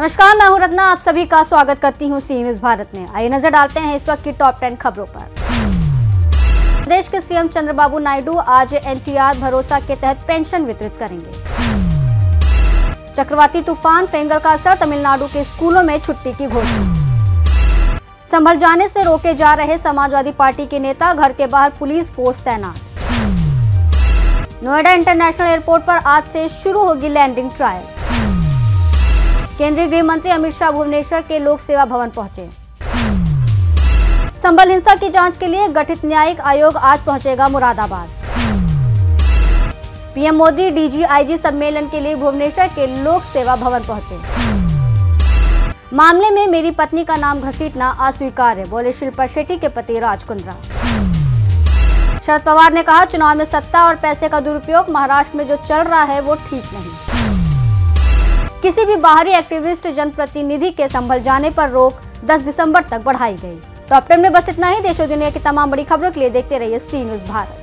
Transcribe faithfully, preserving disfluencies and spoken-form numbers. नमस्कार, मैं हूं रत्ना, आप सभी का स्वागत करती हूं सी न्यूज भारत में। आइए नजर डालते हैं इस वक्त की टॉप टेन खबरों पर। प्रदेश के सीएम चंद्रबाबू नायडू आज एनटीआर भरोसा के तहत पेंशन वितरित करेंगे। चक्रवाती तूफान फेंगल का असर, तमिलनाडु के स्कूलों में छुट्टी की घोषणा। संभल जाने से रोके जा रहे समाजवादी पार्टी के नेता, घर के बाहर पुलिस फोर्स तैनात। नोएडा इंटरनेशनल एयरपोर्ट पर आज से शुरू होगी लैंडिंग ट्रायल। केंद्रीय गृह मंत्री अमित शाह भुवनेश्वर के लोक सेवा भवन पहुंचे। संभल हिंसा की जांच के लिए गठित न्यायिक आयोग आज पहुंचेगा मुरादाबाद। पीएम मोदी डीजीआईजी सम्मेलन के लिए भुवनेश्वर के लोक सेवा भवन पहुंचे। मामले में मेरी पत्नी का नाम घसीटना अस्वीकार्य, बोले शिल्पा शेट्टी के पति राजकुंद्रा। शरद पवार ने कहा, चुनाव में सत्ता और पैसे का दुरुपयोग महाराष्ट्र में जो चल रहा है वो ठीक नहीं। किसी भी बाहरी एक्टिविस्ट जनप्रतिनिधि के संभल जाने पर रोक दस दिसंबर तक बढ़ाई गई। टॉप टेन में बस इतना ही। देश और दुनिया की तमाम बड़ी खबरों के लिए देखते रहिए सी न्यूज भारत।